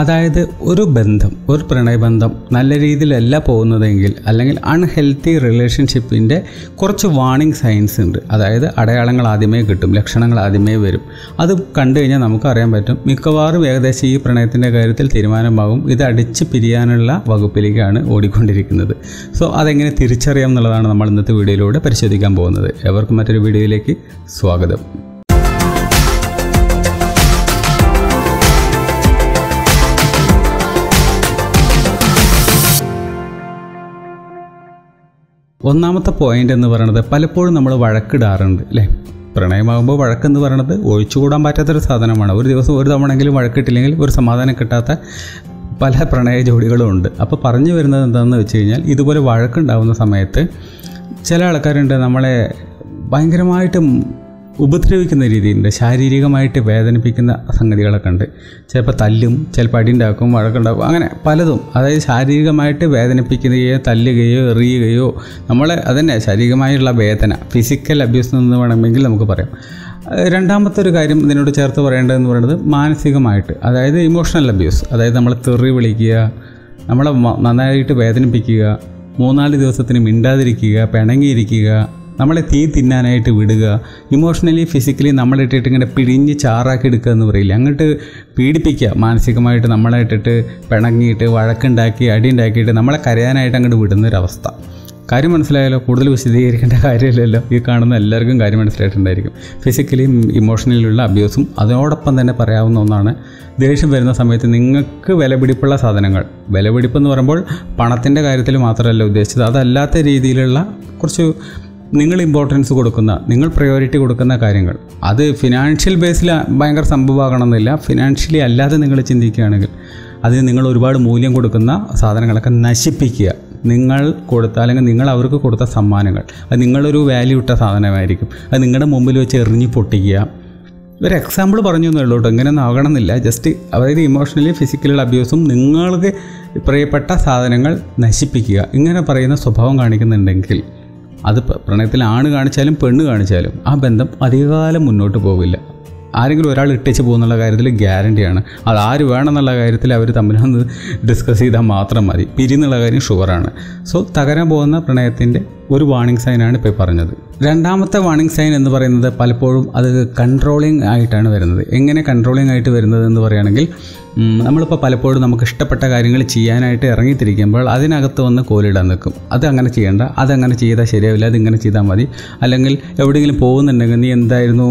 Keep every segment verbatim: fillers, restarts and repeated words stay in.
അതായത് ഒരു ബന്ധം, ഒരു പ്രണയബന്ധം നല്ല രീതിയിലല്ല പോകുന്നതെങ്കിൽ അല്ലെങ്കിൽ അൺഹെൽത്തി റിലേഷൻഷിപ്പിൻ്റെ കുറച്ച് വാർണിംഗ് സൈൻസ് ഉണ്ട്. അതായത് അടയാളങ്ങൾ ആദ്യമേ കിട്ടും, ലക്ഷണങ്ങൾ ആദ്യമേ വരും. അത് കണ്ടു കഴിഞ്ഞാൽ നമുക്ക് അറിയാൻ പറ്റും മിക്കവാറും ഏകദേശം ഈ പ്രണയത്തിൻ്റെ കാര്യത്തിൽ തീരുമാനമാകും ഇത് അടിച്ച് പിരിയാനുള്ള വകുപ്പിലേക്കാണ് ഓടിക്കൊണ്ടിരിക്കുന്നത്. സോ അതെങ്ങനെ തിരിച്ചറിയാം എന്നുള്ളതാണ് നമ്മൾ ഇന്നത്തെ വീഡിയോയിലൂടെ പരിശോധിക്കാൻ പോകുന്നത്. എവർക്കും മറ്റൊരു വീഡിയോയിലേക്ക് സ്വാഗതം. ഒന്നാമത്തെ പോയിൻ്റ് എന്ന് പറയുന്നത്, പലപ്പോഴും നമ്മൾ വഴക്കിടാറുണ്ട് അല്ലേ. പ്രണയമാകുമ്പോൾ വഴക്കെന്ന് പറയണത് ഒഴിച്ചുകൂടാൻ പറ്റാത്തൊരു സാധനമാണ്. ഒരു ദിവസം ഒരു തവണയെങ്കിലും വഴക്കിട്ടില്ലെങ്കിൽ ഒരു സമാധാനം കിട്ടാത്ത പല പ്രണയ ജോഡികളും ഉണ്ട്. അപ്പോൾ പറഞ്ഞു വരുന്നത് എന്താണെന്ന് വെച്ച് കഴിഞ്ഞാൽ, ഇതുപോലെ വഴക്കുണ്ടാകുന്ന സമയത്ത് ചില ആൾക്കാരുണ്ട് നമ്മളെ ഭയങ്കരമായിട്ട് ഉപദ്രവിക്കുന്ന രീതിയിലുണ്ട്, ശാരീരികമായിട്ട് വേദനിപ്പിക്കുന്ന സംഗതികളൊക്കെ ഉണ്ട്. ചിലപ്പോൾ തല്ലും, ചിലപ്പോൾ അടിയുണ്ടാക്കും, വഴക്കുണ്ടാക്കും, അങ്ങനെ പലതും. അതായത് ശാരീരികമായിട്ട് വേദനിപ്പിക്കുകയോ തല്ലുകയോ എറിയുകയോ നമ്മളെ അതന്നെ ശാരീരികമായുള്ള വേദന, ഫിസിക്കൽ അബ്യൂസ് എന്ന് വേണമെങ്കിൽ നമുക്ക് പറയാം. രണ്ടാമത്തെ ഒരു കാര്യം ഇതിനോട് ചേർത്ത് പറയേണ്ടതെന്ന് പറയുന്നത് മാനസികമായിട്ട്, അതായത് ഇമോഷണൽ അബ്യൂസ്. അതായത് നമ്മളെ തെറി വിളിക്കുക, നമ്മളെ നന്നായിട്ട് വേദനിപ്പിക്കുക, മൂന്നാല് ദിവസത്തിന് മിണ്ടാതിരിക്കുക, പിണങ്ങിയിരിക്കുക, നമ്മളെ തീ തിന്നാനായിട്ട് വിടുക, ഇമോഷണലി ഫിസിക്കലി നമ്മളിട്ടിട്ട് ഇങ്ങനെ പിഴിഞ്ഞ് ചാറാക്കി എടുക്കുക എന്ന് പറയില്ല, അങ്ങോട്ട് പീഡിപ്പിക്കുക. മാനസികമായിട്ട് നമ്മളായിട്ടിട്ട് പിണങ്ങിയിട്ട് വഴക്കുണ്ടാക്കി അടി ഉണ്ടാക്കിയിട്ട് നമ്മളെ കരയാനായിട്ട് അങ്ങോട്ട് വിടുന്നൊരവസ്ഥ. കാര്യം മനസ്സിലായാലോ? കൂടുതൽ വിശദീകരിക്കേണ്ട കാര്യമില്ലല്ലോ, ഈ കാണുന്ന എല്ലാവർക്കും കാര്യം മനസ്സിലായിട്ടുണ്ടായിരിക്കും. ഫിസിക്കലിയും ഇമോഷണലിയുള്ള അബ്യൂസും. അതിനോടൊപ്പം തന്നെ പറയാവുന്ന ഒന്നാണ്, ദേഷ്യം വരുന്ന സമയത്ത് നിങ്ങൾക്ക് വിലപിടിപ്പുള്ള സാധനങ്ങൾ, വിലപിടിപ്പെന്ന് പറയുമ്പോൾ പണത്തിൻ്റെ കാര്യത്തിൽ മാത്രമല്ല ഉദ്ദേശിച്ചത്, അതല്ലാത്ത രീതിയിലുള്ള കുറച്ച് നിങ്ങൾ ഇമ്പോർട്ടൻസ് കൊടുക്കുന്ന, നിങ്ങൾ പ്രയോറിറ്റി കൊടുക്കുന്ന കാര്യങ്ങൾ, അത് ഫിനാൻഷ്യൽ ബേസിൽ ഭയങ്കര സംഭവമാകണമെന്നില്ല, ഫിനാൻഷ്യലി അല്ലാതെ നിങ്ങൾ ചിന്തിക്കുകയാണെങ്കിൽ അതിന് നിങ്ങൾ ഒരുപാട് മൂല്യം കൊടുക്കുന്ന സാധനങ്ങളൊക്കെ നശിപ്പിക്കുക. നിങ്ങൾ കൊടുത്ത അല്ലെങ്കിൽ നിങ്ങൾ അവർക്ക് കൊടുത്ത സമ്മാനങ്ങൾ, അത് നിങ്ങളൊരു വാല്യൂ ഇട്ട സാധനമായിരിക്കും, അത് നിങ്ങളുടെ മുമ്പിൽ വെച്ച് എറിഞ്ഞ് പൊട്ടിക്കുക. ഒരു എക്സാമ്പിൾ പറഞ്ഞു തന്നുള്ളൂ കേട്ടോ, ഇങ്ങനെയൊന്നും ആകണമെന്നില്ല. ജസ്റ്റ് അതായത് ഇമോഷണലി ഫിസിക്കലുള്ള അബ്യൂസും നിങ്ങൾക്ക് പ്രിയപ്പെട്ട സാധനങ്ങൾ നശിപ്പിക്കുക. ഇങ്ങനെ പറയുന്ന സ്വഭാവം കാണിക്കുന്നുണ്ടെങ്കിൽ അത് പ്രണയത്തിലാണ് കാണിച്ചാലും പെണ്ണ് കാണിച്ചാലും ആ ബന്ധം അധികകാലം മുന്നോട്ട് പോകില്ല. ആരെങ്കിലും ഒരാൾ ഇട്ടിച്ച് പോകുന്നുള്ള കാര്യത്തിൽ ഗ്യാരണ്ടിയാണ്. അത് ആര് വേണമെന്നുള്ള കാര്യത്തിൽ അവർ തമ്മിലൊന്ന് ഡിസ്കസ് ചെയ്താൽ മാത്രം മതി. പിരിയെന്നുള്ള കാര്യം ഷുവറാണ്. സോ തകരാൻ പോകുന്ന പ്രണയത്തിൻ്റെ ഒരു വാർണിംഗ് സൈനാണ് ഇപ്പോൾ പറഞ്ഞത്. രണ്ടാമത്തെ വാർണിംഗ് സൈൻ എന്ന് പറയുന്നത് പലപ്പോഴും അത് കൺട്രോളിംഗ് ആയിട്ടാണ് വരുന്നത്. എങ്ങനെ കൺട്രോളിംഗ് ആയിട്ട് വരുന്നത് എന്ന് പറയുകയാണെങ്കിൽ, നമ്മളിപ്പോൾ പലപ്പോഴും നമുക്ക് ഇഷ്ടപ്പെട്ട കാര്യങ്ങൾ ചെയ്യാനായിട്ട് ഇറങ്ങിത്തിരിക്കുമ്പോൾ അതിനകത്ത് വന്ന് കോലിടാൻ നിൽക്കും. അത് അങ്ങനെ ചെയ്യേണ്ട, അതങ്ങനെ ചെയ്താൽ ശരിയാവില്ല, അതിങ്ങനെ ചെയ്താൽ മതി, അല്ലെങ്കിൽ എവിടെയെങ്കിലും പോകുന്നുണ്ടെങ്കിൽ നീ എന്തായിരുന്നു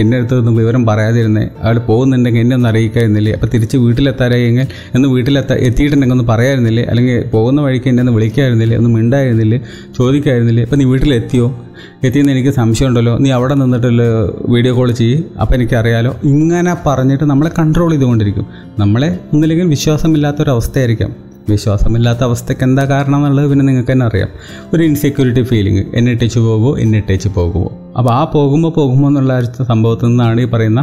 എൻ്റെ അടുത്തൊന്നും വിവരം പറയാതിരുന്നേ, അവിടെ പോകുന്നുണ്ടെങ്കിൽ എന്നെ ഒന്ന് അറിയിക്കാതിരുന്നില്ലേ, അപ്പോൾ തിരിച്ച് വീട്ടിലെത്താറായെങ്കിൽ ഒന്ന് വീട്ടിലെത്താ എത്തിയിട്ടുണ്ടെങ്കിൽ ഒന്ന് പറയാമായിരുന്നില്ലേ, അല്ലെങ്കിൽ പോകുന്ന വഴിക്ക് എന്നെ ഒന്ന് വിളിക്കാമായിരുന്നില്ലേ, ഒന്ന് മിണ്ടായിരുന്നില്ലേ, ചോദിക്കാമായിരുന്നില്ലേ, അപ്പോൾ നീ വീട്ടിലെത്തിയോ, എത്തിയെന്ന് എനിക്ക് സംശയം ഉണ്ടല്ലോ, നീ അവിടെ നിന്നിട്ടുള്ള വീഡിയോ കോൾ ചെയ്യ്, അപ്പോൾ എനിക്കറിയാലോ. ഇങ്ങനെ പറഞ്ഞിട്ട് നമ്മളെ കൺട്രോൾ ചെയ്തുകൊണ്ടിരിക്കും. നമ്മളെ ഒന്നില്ലെങ്കിൽ വിശ്വാസമില്ലാത്തൊരവസ്ഥയായിരിക്കാം. വിശ്വാസമില്ലാത്ത അവസ്ഥയ്ക്ക് എന്താ കാരണം എന്നുള്ളത് പിന്നെ നിങ്ങൾക്ക് തന്നെ അറിയാം. ഒരു ഇൻസെക്യൂരിറ്റി ഫീലിംഗ്, എന്നെ ഇട്ടേച്ച് പോകുമോ എന്നെ ഇട്ടേച്ച് പോകുമോ അപ്പോൾ ആ പോകുമ്പോൾ പോകുമോ എന്നുള്ള സംഭവത്തിൽ നിന്നാണ് ഈ പറയുന്ന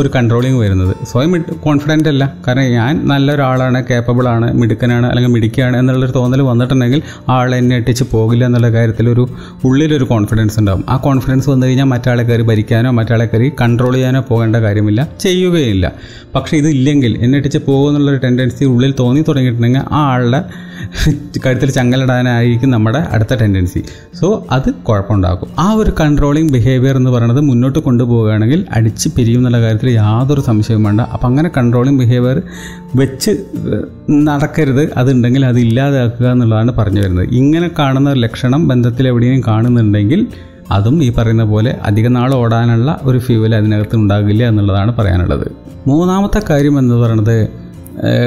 ഒരു കൺട്രോളിങ് വരുന്നത്. സ്വയം കോൺഫിഡൻ്റ് അല്ല, കാരണം ഞാൻ നല്ലൊരാളാണ്, കേപ്പബിളാണ്, മിടുക്കനാണ് അല്ലെങ്കിൽ മിടുക്കിയാണ് എന്നുള്ളൊരു തോന്നൽ വന്നിട്ടുണ്ടെങ്കിൽ ആൾ എന്നെ ഇട്ടേച്ച് പോകില്ല എന്നുള്ള കാര്യത്തിലൊരു ഉള്ളിലൊരു കോൺഫിഡൻസ് ഉണ്ടാകും. ആ കോൺഫിഡൻസ് വന്നു കഴിഞ്ഞാൽ മറ്റാളെ കയറി ഭരിക്കാനോ മറ്റാളെ കയറി കൺട്രോൾ ചെയ്യാനോ പോകേണ്ട കാര്യമില്ല, ചെയ്യുകയില്ല. പക്ഷേ ഇതില്ലെങ്കിൽ എന്നെ ഇട്ടേച്ച് പോകുമെന്നുള്ളൊരു ടെൻഡൻസി ഉള്ളിൽ തോന്നി തുടങ്ങിയിട്ടുണ്ടെങ്കിൽ ആ ആളുടെ കഴുത്തിൽ ചങ്ങലിടാനായിരിക്കും നമ്മുടെ അടുത്ത ടെൻഡൻസി. സോ അത് കുഴപ്പമുണ്ടാക്കും. ആ ഒരു കൺട്രോളിങ് ബിഹേവിയർ എന്ന് പറയുന്നത് മുന്നോട്ട് കൊണ്ടുപോവുകയാണെങ്കിൽ അടിച്ച് പിരിയും എന്നുള്ള കാര്യത്തിൽ യാതൊരു സംശയവും വേണ്ട. അപ്പം അങ്ങനെ കൺട്രോളിങ് ബിഹേവിയർ വെച്ച് നടക്കരുത്, അതുണ്ടെങ്കിൽ അത് ഇല്ലാതാക്കുക എന്നുള്ളതാണ് പറഞ്ഞു വരുന്നത്. ഇങ്ങനെ കാണുന്ന ഒരു ലക്ഷണം ബന്ധത്തിൽ എവിടെയും കാണുന്നുണ്ടെങ്കിൽ അതും ഈ പറയുന്ന പോലെ അധിക നാൾ ഓടാനുള്ള ഒരു ഫ്യൂവൽ അതിനകത്ത് ഉണ്ടാകില്ല എന്നുള്ളതാണ് പറയാനുള്ളത്. മൂന്നാമത്തെ കാര്യം എന്ന് പറയുന്നത്,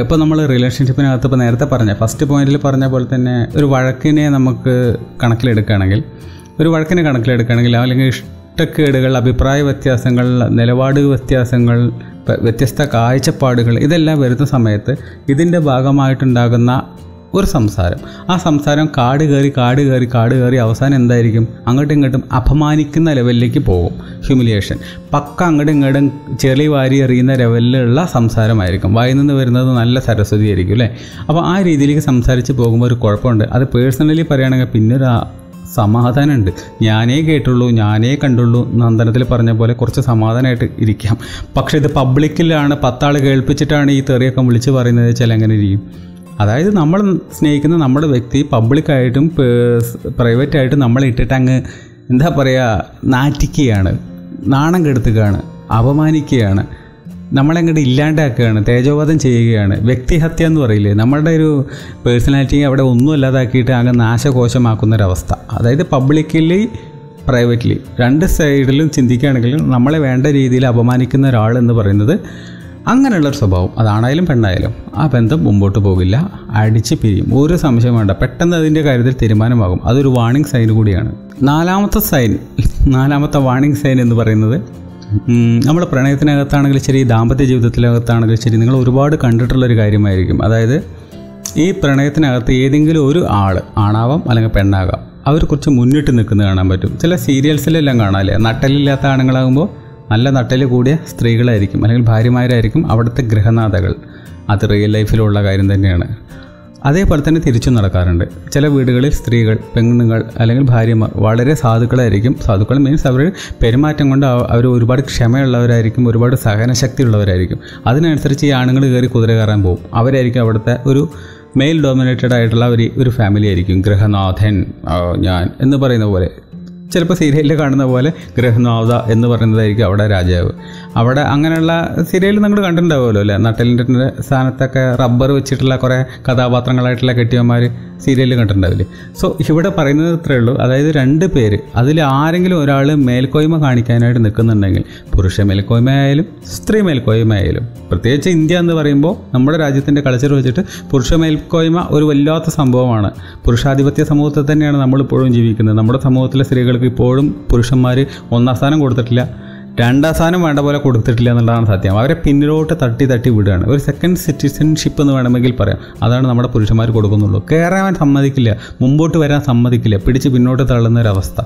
ഇപ്പോൾ നമ്മൾ റിലേഷൻഷിപ്പിനകത്ത് ഇപ്പോൾ നേരത്തെ പറഞ്ഞ ഫസ്റ്റ് പോയിന്റിൽ പറഞ്ഞ പോലെ തന്നെ ഒരു വഴക്കിനെ നമുക്ക് കണക്കിലെടുക്കുകയാണെങ്കിൽ ഒരു വഴക്കിനെ കണക്കിലെടുക്കുകയാണെങ്കിൽ അല്ലെങ്കിൽ ഇഷ്ടക്കേടുകൾ, അഭിപ്രായ വ്യത്യാസങ്ങൾ, നിലപാട് വ്യത്യാസങ്ങൾ, വ്യത്യസ്ത കാഴ്ചപ്പാടുകൾ, ഇതെല്ലാം വരുന്ന സമയത്ത് ഇതിൻ്റെ ഭാഗമായിട്ടുണ്ടാകുന്ന ഒരു സംസാരം, ആ സംസാരം കാട് കയറി കാട് കയറി കാട് കയറി അവസാനം എന്തായിരിക്കും, അങ്ങോട്ടും ഇങ്ങോട്ടും അപമാനിക്കുന്ന ലെവലിലേക്ക് പോകും. ഹ്യൂമിലിയേഷൻ പക്ക അങ്ങോട്ടും ഇങ്ങോട്ടും ചെളി വാരി എറിയുന്ന ലെവലിലുള്ള സംസാരമായിരിക്കും. വായിൽ നിന്ന് വരുന്നത് നല്ല സരസ്വതി ആയിരിക്കും അല്ലേ. അപ്പോൾ ആ രീതിയിലേക്ക് സംസാരിച്ച് പോകുമ്പോൾ ഒരു കുഴപ്പമുണ്ട്. അത് പേഴ്സണലി പറയുകയാണെങ്കിൽ പിന്നൊരു സമാധാനമുണ്ട്. ഞാനേ കേട്ടുള്ളൂ, ഞാനേ കണ്ടുള്ളൂ നന്ദനത്തിൽ പറഞ്ഞ പോലെ കുറച്ച് സമാധാനമായിട്ട് ഇരിക്കാം. പക്ഷേ ഇത് പബ്ലിക്കിലാണ്, പത്താൾ കേൾപ്പിച്ചിട്ടാണ് ഈ തെറിയൊക്കെ വിളിച്ച് പറയുന്നത് വെച്ചാൽ എങ്ങനെ ഇരിക്കും? അതായത് നമ്മൾ സ്നേഹിക്കുന്ന നമ്മുടെ വ്യക്തി പബ്ലിക്കായിട്ടും പ്രൈവറ്റായിട്ടും നമ്മളെ ഇട്ടിട്ട് അങ്ങ് എന്താ പറയുക, നാറ്റിക്കുകയാണ്, നാണം കെടുത്തുകയാണ്, അപമാനിക്കുകയാണ്, നമ്മളെങ്ങോട്ട് ഇല്ലാണ്ടാക്കുകയാണ്, തേജോവധം ചെയ്യുകയാണ്. വ്യക്തിഹത്യ എന്ന് പറയില്ലേ, നമ്മളുടെ ഒരു പേഴ്സണാലിറ്റി അവിടെ ഒന്നും ഇല്ലാതാക്കിയിട്ട് ആകെ നാശകോശമാക്കുന്നൊരവസ്ഥ. അതായത് പബ്ലിക്കലി പ്രൈവറ്റ്ലി രണ്ട് സൈഡിലും ചിന്തിക്കുകയാണെങ്കിലും നമ്മളെ വേണ്ട രീതിയിൽ അപമാനിക്കുന്ന ഒരാൾ എന്ന് പറയുന്നത് അങ്ങനെയുള്ളൊരു സ്വഭാവം, അതാണായാലും പെണ്ണായാലും ആ ബന്ധം മുമ്പോട്ട് പോകില്ല, അടിച്ച് പിരിയും. ഒരു സംശയം വേണ്ട, പെട്ടെന്ന് അതിൻ്റെ കാര്യത്തിൽ തീരുമാനമാകും. അതൊരു വാണിംഗ് സൈൻ കൂടിയാണ്. നാലാമത്തെ സൈൻ നാലാമത്തെ വാണിംഗ് സൈൻ എന്ന് പറയുന്നത്, നമ്മൾ പ്രണയത്തിനകത്താണെങ്കിലും ശരി, ദാമ്പത്യ ജീവിതത്തിനകത്താണെങ്കിലും ശരി, നിങ്ങൾ ഒരുപാട് കണ്ടിട്ടുള്ളൊരു കാര്യമായിരിക്കും. അതായത് ഈ പ്രണയത്തിനകത്ത് ഏതെങ്കിലും ഒരു ആൾ, ആണാവാം അല്ലെങ്കിൽ പെണ്ണാകാം, അവരെക്കുറിച്ച് മുന്നിട്ട് നിൽക്കുന്നത് കാണാൻ പറ്റും. ചില സീരിയൽസിലെല്ലാം കാണാമല്ലേ, നട്ടലില്ലാത്ത ആണുങ്ങളാകുമ്പോൾ നല്ല നട്ടൽ കൂടിയ സ്ത്രീകളായിരിക്കും അല്ലെങ്കിൽ ഭാര്യമാരായിരിക്കും അവിടുത്തെ ഗൃഹനാഥകൾ. അത് റിയൽ ലൈഫിലുള്ള കാര്യം തന്നെയാണ്. അതേപോലെ തന്നെ തിരിച്ചു നടക്കാറുണ്ട്. ചില വീടുകളിൽ സ്ത്രീകൾ, പെണ്ണുങ്ങൾ അല്ലെങ്കിൽ ഭാര്യമാർ വളരെ സാധുക്കളായിരിക്കും. സാധുക്കൾ മീൻസ് അവർ പെരുമാറ്റം കൊണ്ട് അവർ ഒരുപാട് ക്ഷമയുള്ളവരായിരിക്കും, ഒരുപാട് സഹനശക്തി ഉള്ളവരായിരിക്കും. അതിനനുസരിച്ച് ഈ ആണുങ്ങൾ കയറി കുതിര കയറാൻ പോകും. അവരായിരിക്കും അവിടുത്തെ ഒരു മെയിൽ ഡോമിനേറ്റഡ് ആയിട്ടുള്ള ഒരു ഒരു ഫാമിലി ആയിരിക്കും. ഗൃഹനാഥൻ ഞാൻ എന്ന് പറയുന്ന പോലെ, ചിലപ്പോൾ സീരിയലിൽ കാണുന്ന പോലെ ഗൃഹനാഥ എന്ന് പറയുന്നതായിരിക്കും അവിടെ രാജാവ്. അവിടെ അങ്ങനെയുള്ള സീരിയലിൽ നിങ്ങൾ കണ്ടിട്ടുണ്ടാവുമല്ലോ അല്ലേ, നട്ടലിൻ്റെ സ്ഥാനത്തൊക്കെ റബ്ബർ വെച്ചിട്ടുള്ള കുറേ കഥാപാത്രങ്ങളായിട്ടുള്ള കെട്ടിയന്മാർ സീരിയലിൽ കണ്ടിട്ടുണ്ടാവില്ലേ. സോ ഇവിടെ പറയുന്നത് ഇത്രയേ ഉള്ളൂ. അതായത് രണ്ട് പേര്, അതിൽ ആരെങ്കിലും ഒരാൾ മേൽക്കോയ്മ കാണിക്കാനായിട്ട് നിൽക്കുന്നുണ്ടെങ്കിൽ, പുരുഷ മേൽക്കോയ്മ ആയാലും സ്ത്രീ മേൽക്കോയ്മ ആയാലും, പ്രത്യേകിച്ച് ഇന്ത്യ എന്ന് പറയുമ്പോൾ നമ്മുടെ രാജ്യത്തിൻ്റെ കൾച്ചർ വെച്ചിട്ട് പുരുഷ മേൽക്കോയ്മ ഒരു വല്ലാത്ത സംഭവമാണ്. പുരുഷാധിപത്യ സമൂഹത്തിൽ തന്നെയാണ് നമ്മളിപ്പോഴും ജീവിക്കുന്നത്. നമ്മുടെ സമൂഹത്തിലെ സ്ത്രീകൾ ഇപ്പോഴും പുരുഷന്മാർ ഒന്നാം സ്ഥാനം കൊടുത്തിട്ടില്ല, രണ്ടാം സ്ഥാനം വേണ്ട പോലെ കൊടുത്തിട്ടില്ല എന്നുള്ളതാണ് സത്യം. അവരെ പിന്നിലോട്ട് തട്ടി തട്ടി വിടുകയാണ്. ഒരു സെക്കൻഡ് സിറ്റിസൺഷിപ്പ് എന്ന് വേണമെങ്കിൽ പറയാം, അതാണ് നമ്മുടെ പുരുഷന്മാർ കൊടുക്കുന്നുള്ളൂ. കയറാൻ സമ്മതിക്കില്ല, മുമ്പോട്ട് വരാൻ സമ്മതിക്കില്ല, പിടിച്ച് പിന്നോട്ട് തള്ളുന്ന ഒരവസ്ഥ.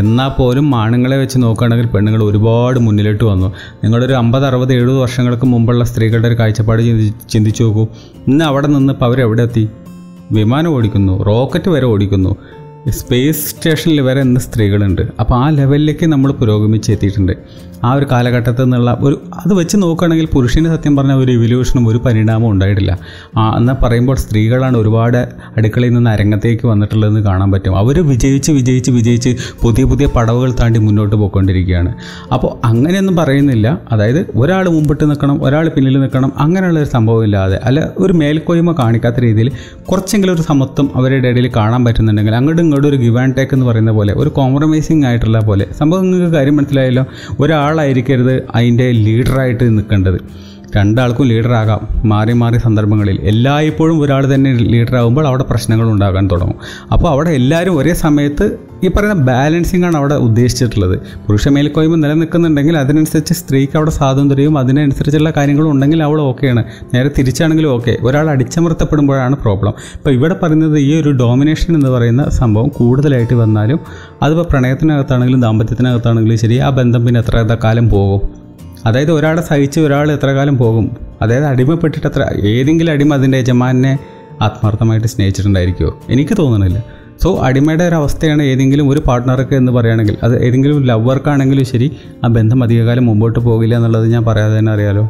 എന്നാൽ പോലും ആണുങ്ങളെ വെച്ച് നോക്കുകയാണെങ്കിൽ പെണ്ണുങ്ങൾ ഒരുപാട് മുന്നിലോട്ട് വന്നു. നിങ്ങളൊരു അമ്പത് അറുപത് എഴുപത് വർഷങ്ങൾക്ക് മുമ്പുള്ള സ്ത്രീകളുടെ ഒരു കാഴ്ചപ്പാട് ചിന്തിച്ചു നോക്കൂ. ഇന്ന് അവിടെ നിന്നിപ്പോൾ അവരെവിടെ എത്തി? വിമാനം ഓടിക്കുന്നു, റോക്കറ്റ് വരെ ഓടിക്കുന്നു, സ്പേസ് സ്റ്റേഷനിൽ വരെ ഇന്ന് സ്ത്രീകളുണ്ട്. അപ്പോൾ ആ ലെവലിലേക്ക് നമ്മൾ പുരോഗമിച്ചെത്തിയിട്ടുണ്ട്. ആ ഒരു കാലഘട്ടത്തിൽ നിന്നുള്ള ഒരു അത് വെച്ച് നോക്കുകയാണെങ്കിൽ പുരുഷന് സത്യം പറഞ്ഞാൽ ഒരു ഇവല്യൂഷനും ഒരു പരിണാമവും ഉണ്ടായിട്ടില്ല. ആ എന്നാൽ പറയുമ്പോൾ സ്ത്രീകളാണ് ഒരുപാട് അടുക്കളയിൽ നിന്ന് അരങ്ങത്തേക്ക് വന്നിട്ടുള്ളതെന്ന് കാണാൻ പറ്റും. അവർ വിജയിച്ച് വിജയിച്ച് വിജയിച്ച് പുതിയ പുതിയ പടവുകൾ താണ്ടി മുന്നോട്ട് പോയിക്കൊണ്ടിരിക്കുകയാണ്. അപ്പോൾ അങ്ങനെയൊന്നും പറയുന്നില്ല, അതായത് ഒരാൾ മുമ്പിട്ട് നിൽക്കണം, ഒരാൾ പിന്നിൽ നിൽക്കണം, അങ്ങനെയുള്ളൊരു സംഭവം ഇല്ലാതെ, അല്ല ഒരു മേൽക്കോയ്മ കാണിക്കാത്ത രീതിയിൽ കുറച്ചെങ്കിലും ഒരു സമത്വം അവരുടെ ഇടയിൽ കാണാൻ പറ്റുന്നുണ്ടെങ്കിൽ, അങ്ങോട്ടും ഇങ്ങോട്ടും ഒരു ഗിവ് ആൻഡ് ടേക്ക് എന്ന് പറയുന്ന പോലെ, ഒരു കോംപ്രമൈസിങ് ആയിട്ടുള്ള പോലെ സംഭവം. നിങ്ങൾക്ക് കാര്യം മനസ്സിലായല്ലോ, ഒരാൾ ആളായിരിക്കരുത് അതിൻ്റെ ലീഡറായിട്ട് നിൽക്കേണ്ടത്. രണ്ടാൾക്കും ലീഡറാകാം, മാറി മാറി സന്ദർഭങ്ങളിൽ. എല്ലായ്പ്പോഴും ഒരാൾ തന്നെ ലീഡറാകുമ്പോൾ അവിടെ പ്രശ്നങ്ങൾ ഉണ്ടാകാൻ തുടങ്ങും. അപ്പോൾ അവിടെ എല്ലാവരും ഒരേ സമയത്ത് ഈ പറയുന്ന ബാലൻസിംഗ് ആണ് അവിടെ ഉദ്ദേശിച്ചിട്ടുള്ളത്. പുരുഷ മേൽക്കോയ്മ നിലനിൽക്കുന്നുണ്ടെങ്കിൽ അതിനനുസരിച്ച് സ്ത്രീക്ക് അവിടെ സ്വാതന്ത്ര്യവും അതിനനുസരിച്ചുള്ള കാര്യങ്ങളും ഉണ്ടെങ്കിൽ അവൾ ഓക്കെയാണ്. നേരെ തിരിച്ചാണെങ്കിലും ഓക്കെ. ഒരാൾ അടിച്ചമർത്തപ്പെടുമ്പോഴാണ് പ്രോബ്ലം. ഇപ്പോൾ ഇവിടെ പറയുന്നത് ഈ ഒരു ഡോമിനേഷൻ എന്ന് പറയുന്ന സംഭവം കൂടുതലായിട്ട് വന്നാലും, അതിപ്പോൾ പ്രണയത്തിനകത്താണെങ്കിലും ദാമ്പത്യത്തിനകത്താണെങ്കിലും ശരി, ആ ബന്ധം പിന്നെ എത്ര കാലം പോകും? അതായത് ഒരാളെ സഹിച്ച് ഒരാൾ എത്ര കാലം പോകും? അതായത് അടിമപ്പെട്ടിട്ട് എത്ര, ഏതെങ്കിലും അടിമ അതിൻ്റെ യജമാനെ ആത്മാർത്ഥമായിട്ട് സ്നേഹിച്ചിട്ടുണ്ടായിരിക്കുമോ? എനിക്ക് തോന്നുന്നില്ല. സോ അടിമയുടെ ഒരവസ്ഥയാണ് ഏതെങ്കിലും ഒരു പാർട്ട്ണർക്ക് എന്ന് പറയുകയാണെങ്കിൽ, അത് ഏതെങ്കിലും ലവ്വർക്കാണെങ്കിലും ശരി, ആ ബന്ധം അധികകാലം മുമ്പോട്ട് പോകില്ല എന്നുള്ളത് ഞാൻ പറയാതെ തന്നെ അറിയാലോ.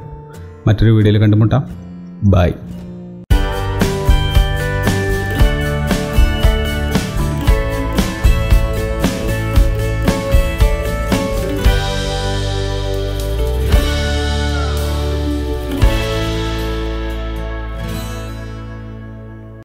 മറ്റൊരു വീഡിയോയിൽ കണ്ടുമുട്ടാം. ബൈ.